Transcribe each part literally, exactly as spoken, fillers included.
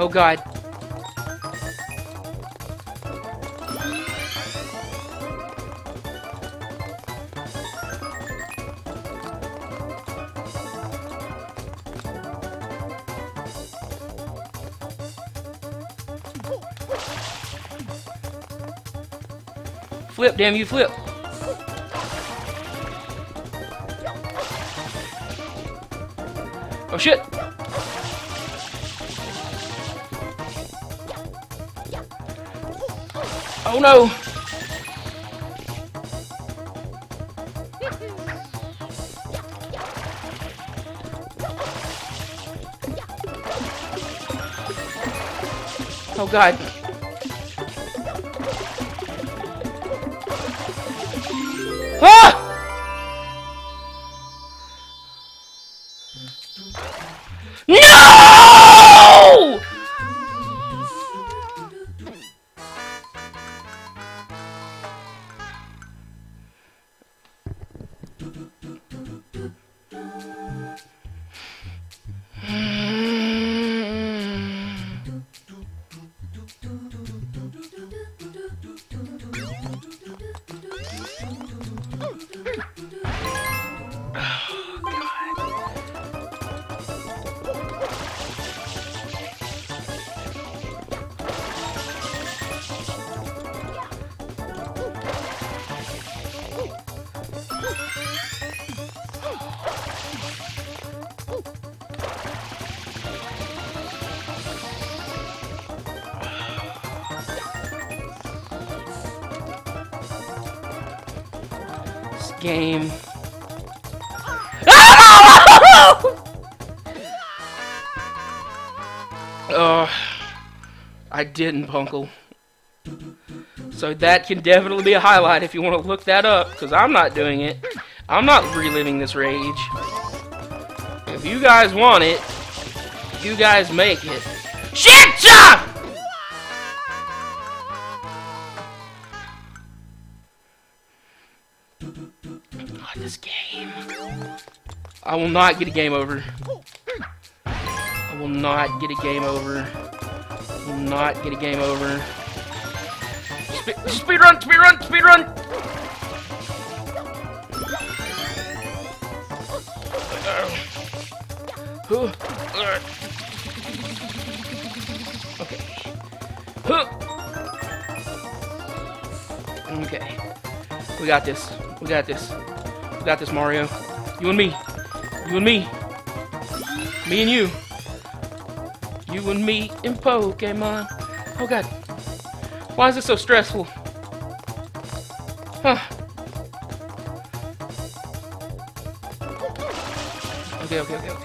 Oh god. Flip, damn you, flip. Oh shit. Oh no. Oh god. Ah! No! Game. Oh, I didn't, Punkle. So that can definitely be a highlight if you want to look that up, because I'm not doing it. I'm not reliving this rage. If you guys want it, you guys make it. Shit job! This game. I will not get a game over. I will not get a game over. I will not get a game over. Spe speed run, speed run, speed run. Okay. Okay. We got this. We got this. We got this, Mario. You and me. You and me. Me and you. You and me in Pokemon. Oh god. Why is this so stressful? Huh. Okay, okay, okay, okay, okay.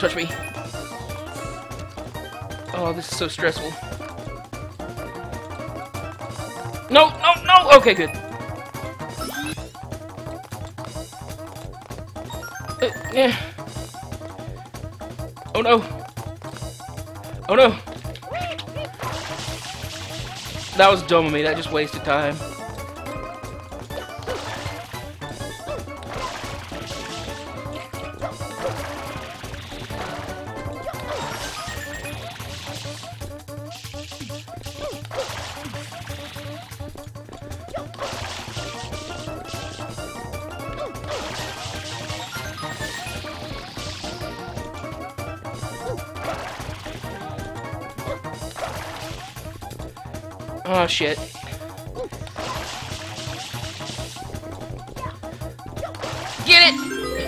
Touch me. Oh, this is so stressful. No, no, no! Okay, good. Uh, yeah. Oh no. Oh no. That was dumb of me. That just wasted time. Oh shit. Get it!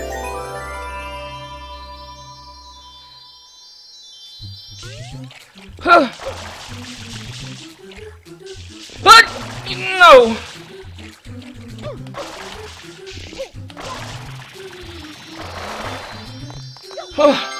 No! Oh.